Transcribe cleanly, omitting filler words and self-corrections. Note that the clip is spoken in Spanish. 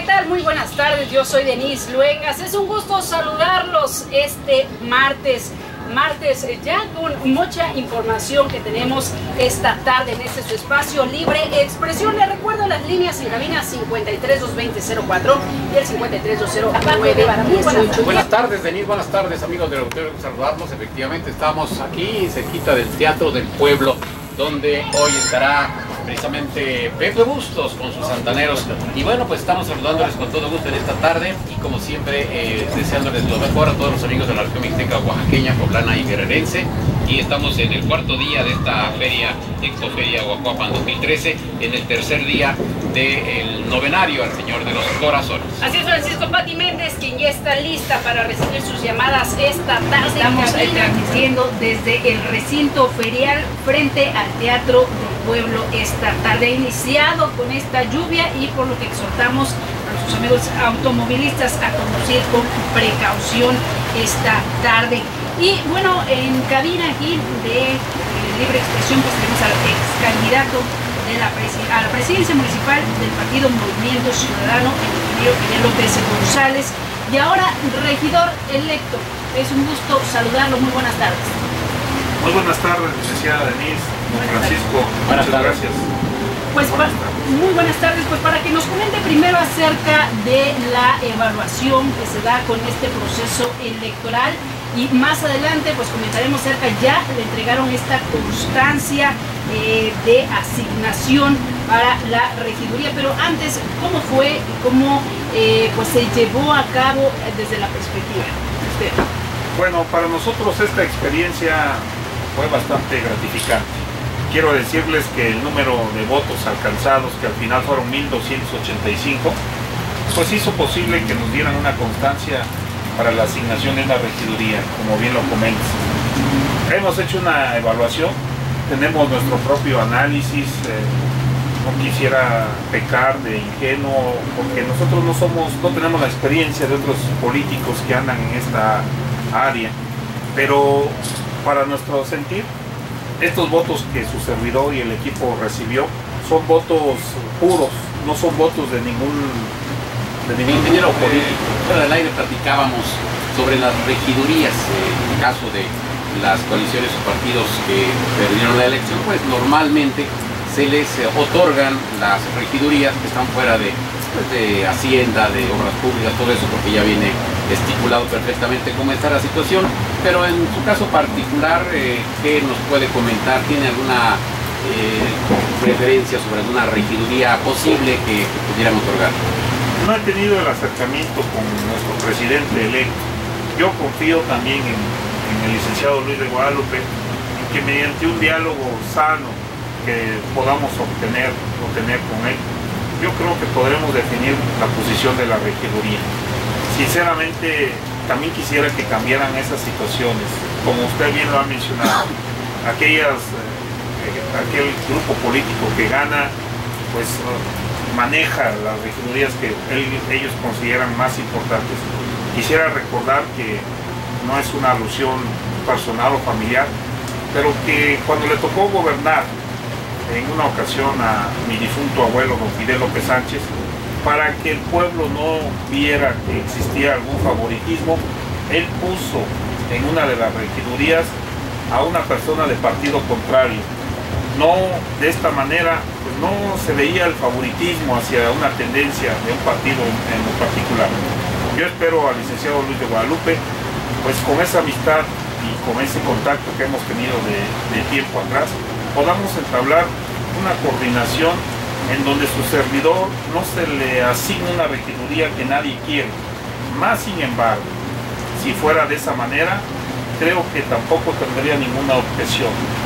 ¿qué tal? Muy buenas tardes, yo soy Denise Luengas. Es un gusto saludarlos este martes ya con mucha información que tenemos esta tarde en este espacio Libre Expresión. Les recuerdo las líneas en cabina 53-220-04 y el 53-209-18. Buenas tardes, Denise, buenas tardes, amigos del auditorio, saludarlos. Efectivamente, estamos aquí cerquita del Teatro del Pueblo, donde hoy estará precisamente Pepe Bustos con sus santaneros. Y bueno, pues estamos saludándoles con todo gusto en esta tarde y como siempre deseándoles lo mejor a todos los amigos de la Región Mixteca Oaxaqueña, poblana y guerrerense. Y estamos en el cuarto día de esta feria, Expo Feria Huajuapan 2013, en el tercer día del Novenario al Señor de los Corazones. Así es, Francisco Pati Méndez, quien ya está lista para recibir sus llamadas esta tarde. Estamos transmitiendo desde el Recinto Ferial frente al Teatro del Pueblo esta tarde. Iniciado con esta lluvia y por lo que exhortamos a nuestros amigos automovilistas a conducir con precaución esta tarde. Y bueno, en cabina aquí de Libre Expresión, pues tenemos al ex candidato a la presidencia municipal del Partido Movimiento Ciudadano, el ingeniero Fidel López González, y ahora regidor electo. Es un gusto saludarlo, muy buenas tardes. Muy buenas tardes, licenciada Denise, Francisco, muchas gracias. Pues muy buenas tardes, pues para que nos comente primero acerca de la evaluación que se da con este proceso electoral. Y más adelante pues comentaremos cerca, ya le entregaron esta constancia de asignación para la regiduría, pero antes, ¿cómo fue, cómo pues se llevó a cabo desde la perspectiva de usted? Bueno, para nosotros esta experiencia fue bastante gratificante. Quiero decirles que el número de votos alcanzados, que al final fueron 1,285, pues hizo posible que nos dieran una constancia para la asignación en la regiduría, como bien lo comentas. Hemos hecho una evaluación, tenemos nuestro propio análisis, no quisiera pecar de ingenuo, porque nosotros no tenemos la experiencia de otros políticos que andan en esta área, pero para nuestro sentir, estos votos que su servidor y el equipo recibió son votos puros, no son votos de ningún ingeniero político. Fuera del aire platicábamos sobre las regidurías, en el caso de las coaliciones o partidos que perdieron la elección, pues normalmente se les otorgan las regidurías que están fuera de Hacienda, de Obras Públicas, todo eso, porque ya viene estipulado perfectamente cómo está la situación. Pero en su caso particular, ¿qué nos puede comentar? ¿Tiene alguna preferencia sobre alguna regiduría posible que pudieran otorgar? No he tenido el acercamiento con nuestro presidente electo. Yo confío también en el licenciado Luis de Guadalupe, en que mediante un diálogo sano que podamos obtener con él, yo creo que podremos definir la posición de la regiduría. Sinceramente, también quisiera que cambiaran esas situaciones, como usted bien lo ha mencionado, aquel grupo político que gana, pues maneja las regidurías que ellos consideran más importantes. Quisiera recordar que no es una alusión personal o familiar, pero que cuando le tocó gobernar en una ocasión a mi difunto abuelo, don Fidel López Sánchez, para que el pueblo no viera que existía algún favoritismo, él puso en una de las regidurías a una persona de partido contrario. No, de esta manera pues no se veía el favoritismo hacia una tendencia de un partido en lo particular. Yo espero al licenciado Luis de Guadalupe, pues con esa amistad y con ese contacto que hemos tenido de tiempo atrás, podamos entablar una coordinación en donde su servidor no se le asigne una regiduría que nadie quiere. Más sin embargo, si fuera de esa manera, creo que tampoco tendría ninguna objeción.